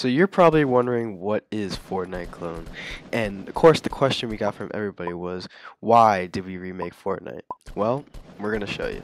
So you're probably wondering, what is Fortnite Clone? And of course the question we got from everybody was, why did we remake Fortnite? Well, we're gonna show you.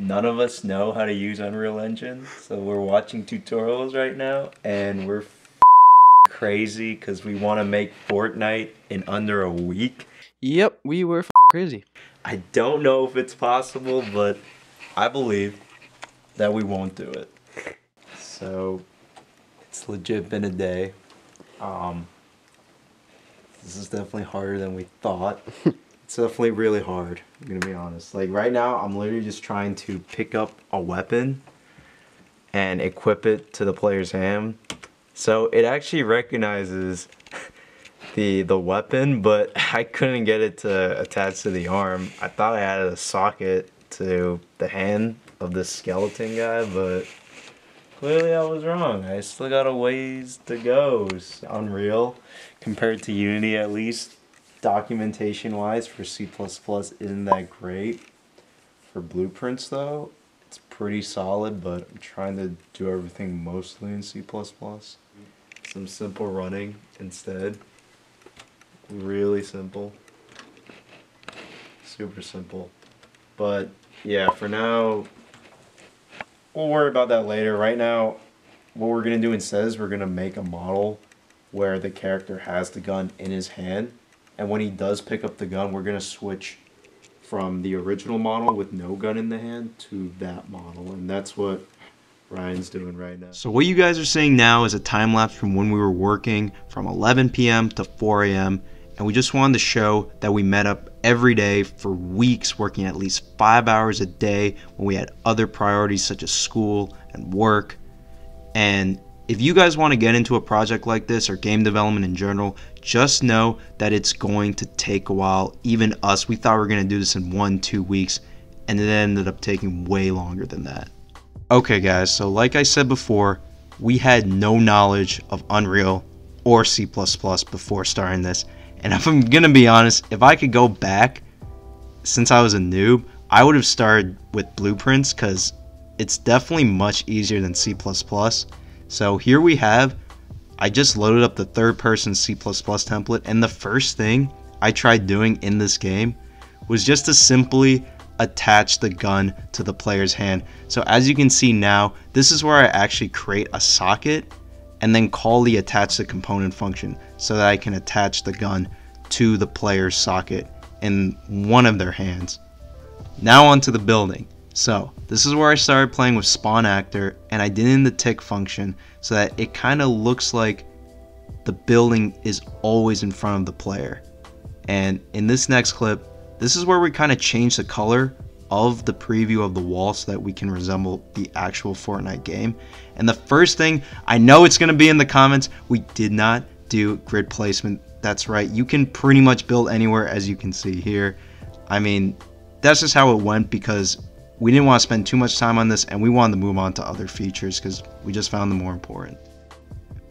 None of us know how to use Unreal Engine, so we're watching tutorials right now, and we're crazy because we want to make Fortnite in under a week. Yep, we were crazy. I don't know if it's possible, but I believe that we won't do it. So, it's legit been a day. This is definitely harder than we thought. It's definitely really hard, I'm gonna be honest. Like right now, I'm literally just trying to pick up a weapon and equip it to the player's hand. So it actually recognizes the weapon, but I couldn't get it to attach to the arm. I thought I added a socket to the hand of this skeleton guy, but clearly I was wrong. I still got a ways to go. It's Unreal, compared to Unity at least, documentation wise, for C++ isn't that great. For Blueprints though, it's pretty solid, but I'm trying to do everything mostly in C++. Some simple running instead. Really simple. Super simple. But yeah, for now, we'll worry about that later. Right now, what we're gonna do instead is we're gonna make a model where the character has the gun in his hand. And when he does pick up the gun, we're going to switch from the original model with no gun in the hand to that model. And that's what Ryan's doing right now. So what you guys are seeing now is a time lapse from when we were working from 11 p.m. to 4 a.m. And we just wanted to show that we met up every day for weeks, working at least 5 hours a day when we had other priorities such as school and work. And if you guys want to get into a project like this or game development in general, just know that it's going to take a while. Even us, we thought we were going to do this in 1-2 weeks, and it ended up taking way longer than that. Okay guys, so like I said before, we had no knowledge of Unreal or C++ before starting this. And if I'm going to be honest, if I could go back, since I was a noob, I would have started with Blueprints because it's definitely much easier than C++. So here we have, I just loaded up the third person C++ template, and the first thing I tried doing in this game was just to simply attach the gun to the player's hand. So as you can see now, this is where I actually create a socket and then call the attach to component function so that I can attach the gun to the player's socket in one of their hands. Now onto the building. So this is where I started playing with spawn actor, and I did in the tick function so that it kind of looks like the building is always in front of the player. And in this next clip, this is where we kind of change the color of the preview of the wall so that we can resemble the actual Fortnite game. And the first thing, I know it's going to be in the comments, we did not do grid placement. That's right, you can pretty much build anywhere, as you can see here. I mean, that's just how it went because we didn't want to spend too much time on this, and we wanted to move on to other features because we just found them more important.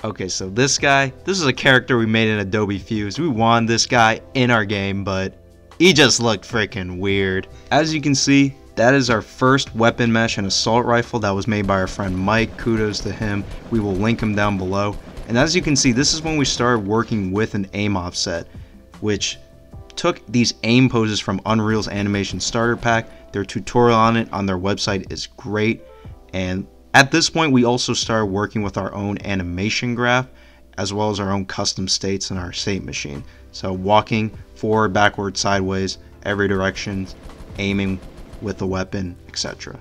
Okay, so this guy, this is a character we made in Adobe Fuse. We wanted this guy in our game, but he just looked freaking weird. As you can see, that is our first weapon mesh and assault rifle that was made by our friend Mike. Kudos to him. We will link him down below. And as you can see, this is when we started working with an aim offset, which took these aim poses from Unreal's animation starter pack Their tutorial on it on their website is great. And at this point, we also started working with our own animation graph, as well as our own custom states in our state machine. So walking forward, backward, sideways, every direction, aiming with the weapon, etc.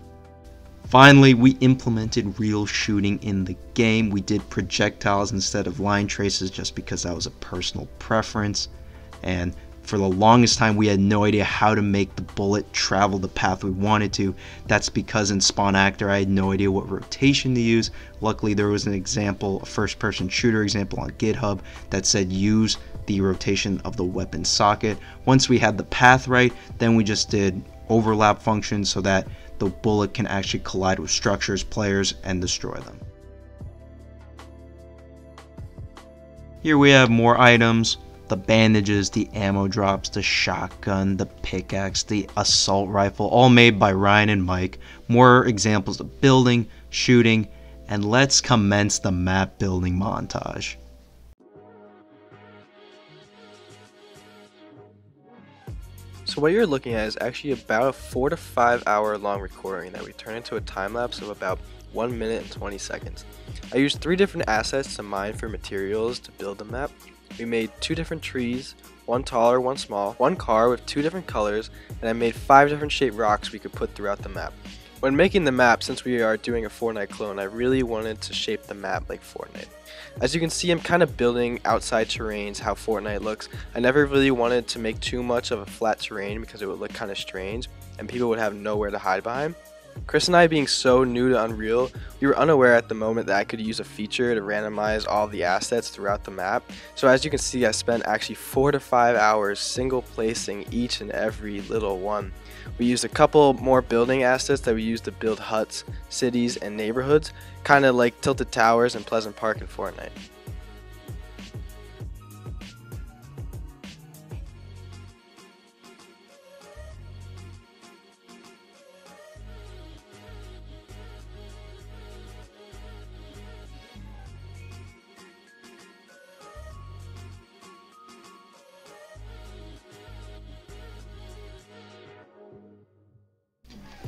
Finally, we implemented real shooting in the game. We did projectiles instead of line traces just because that was a personal preference. And for the longest time, we had no idea how to make the bullet travel the path we wanted to. That's because in Spawn Actor, I had no idea what rotation to use. Luckily, there was an example, a first-person shooter example on GitHub that said use the rotation of the weapon socket. Once we had the path right, then we just did overlap functions so that the bullet can actually collide with structures, players, and destroy them. Here we have more items. The bandages, the ammo drops, the shotgun, the pickaxe, the assault rifle, all made by Ryan and Mike. More examples of building, shooting, and let's commence the map building montage. So what you're looking at is actually about a 4 to 5 hour long recording that we turn into a time lapse of about 1 minute and 20 seconds. I used 3 different assets to mine for materials to build the map. We made 2 different trees, one taller, one small, one car with 2 different colors, and I made 5 different shaped rocks we could put throughout the map. When making the map, since we are doing a Fortnite clone, I really wanted to shape the map like Fortnite. As you can see, I'm kind of building outside terrains how Fortnite looks. I never really wanted to make too much of a flat terrain because it would look kind of strange and people would have nowhere to hide behind. Chris and I being so new to Unreal, we were unaware at the moment that I could use a feature to randomize all the assets throughout the map. So as you can see, I spent actually 4 to 5 hours single placing each and every little one. We used a couple more building assets that we used to build huts, cities, and neighborhoods, kind of like Tilted Towers and Pleasant Park in Fortnite.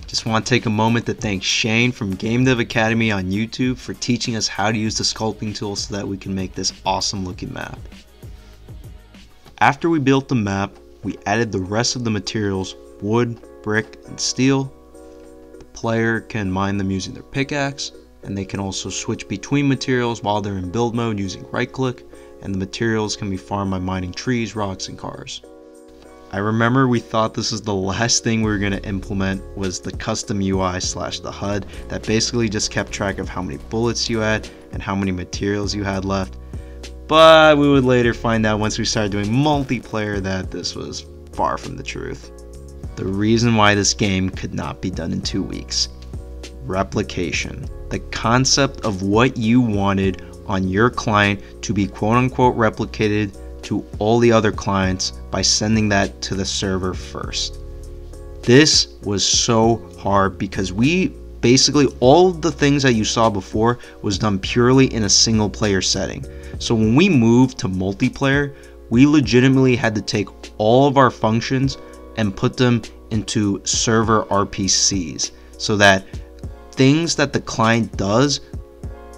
Just want to take a moment to thank Shane from Game Dev Academy on YouTube for teaching us how to use the sculpting tool so that we can make this awesome looking map. After we built the map, we added the rest of the materials, wood, brick, and steel. The player can mine them using their pickaxe, and they can also switch between materials while they're in build mode using right click, and the materials can be farmed by mining trees, rocks, and cars. I remember we thought this is the last thing we were going to implement was the custom UI / the HUD that basically just kept track of how many bullets you had and how many materials you had left. But we would later find out once we started doing multiplayer that this was far from the truth. The reason why this game could not be done in 2 weeks. Replication. The concept of what you wanted on your client to be quote unquote replicated to all the other clients by sending that to the server first. This was so hard because we basically all the things that you saw before was done purely in a single player setting. So when we moved to multiplayer, we legitimately had to take all of our functions and put them into server RPCs so that things that the client does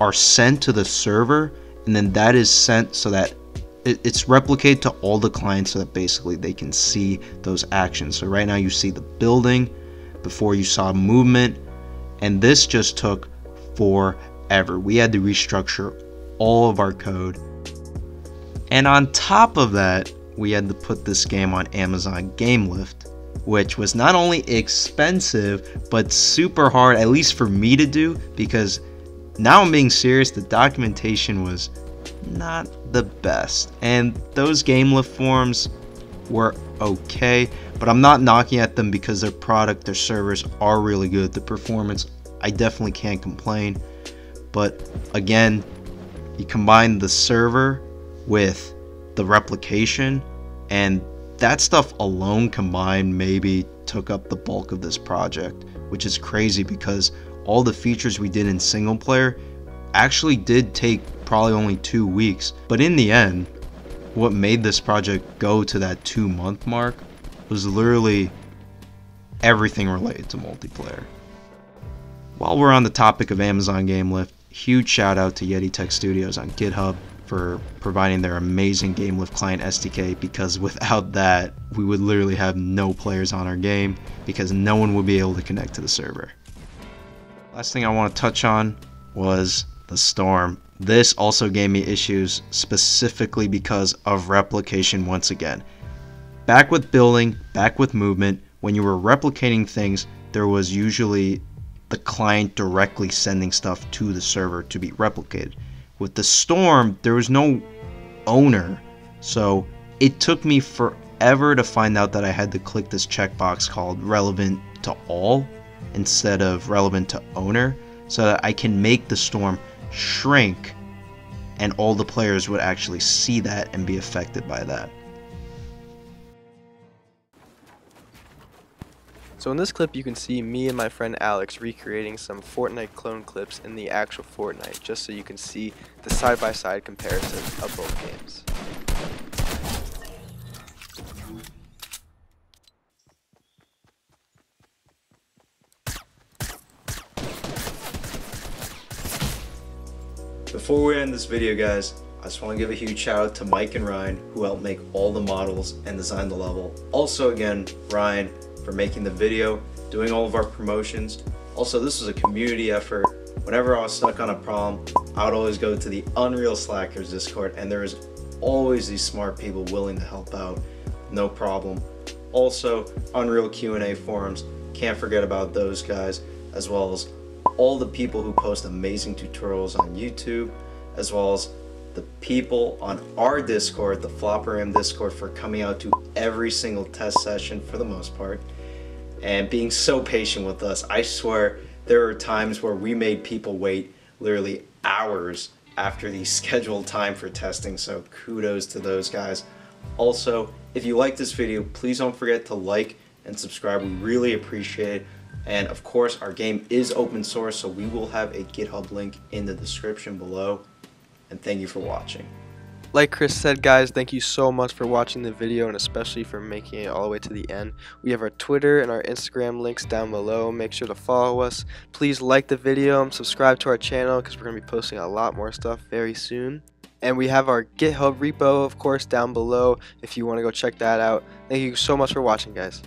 are sent to the server, and then that is sent so that it's replicated to all the clients so that basically they can see those actions. So right now you see the building, before you saw movement, and this just took forever. We had to restructure all of our code. And on top of that, we had to put this game on Amazon GameLift, which was not only expensive, but super hard, at least for me to do, because now I'm being serious, the documentation was not the best, and those GameLift forms were okay, but I'm not knocking at them because their product, their servers are really good. The performance, I definitely can't complain, but again, you combine the server with the replication, and that stuff alone combined maybe took up the bulk of this project, which is crazy because all the features we did in single player actually did take probably only 2 weeks, but in the end, what made this project go to that 2-month mark was literally everything related to multiplayer. While we're on the topic of Amazon GameLift, huge shout out to Yeti Tech Studios on GitHub for providing their amazing GameLift client SDK, because without that, we would literally have no players on our game because no one would be able to connect to the server. Last thing I want to touch on was the storm. This also gave me issues specifically because of replication once again. Back with building, back with movement, when you were replicating things, there was usually the client directly sending stuff to the server to be replicated. With the storm, there was no owner, so it took me forever to find out that I had to click this checkbox called relevant to all instead of relevant to owner, so that I can make the storm shrink and all the players would actually see that and be affected by that. So in this clip you can see me and my friend Alex recreating some Fortnite clone clips in the actual Fortnite, just so you can see the side-by-side comparison of both games. Before we end this video, guys, I just want to give a huge shout out to Mike and Ryan, who helped make all the models and design the level. Also again, Ryan, for making the video, doing all of our promotions. Also, this was a community effort. Whenever I was stuck on a problem, I would always go to the Unreal Slackers Discord, and there is always these smart people willing to help out, no problem. Also, Unreal Q&A forums, can't forget about those guys, as well as all the people who post amazing tutorials on YouTube, as well as the people on our Discord, the Flopperam Discord, for coming out to every single test session for the most part and being so patient with us. I swear there were times where we made people wait literally hours after the scheduled time for testing, so kudos to those guys. Also, if you like this video, please don't forget to like and subscribe. We really appreciate it. And of course, our game is open source, so we will have a GitHub link in the description below. And thank you for watching. Like Chris said, guys, thank you so much for watching the video and especially for making it all the way to the end. We have our Twitter and our Instagram links down below. Make sure to follow us. Please like the video and subscribe to our channel because we're going to be posting a lot more stuff very soon. And we have our GitHub repo, of course, down below if you want to go check that out. Thank you so much for watching, guys.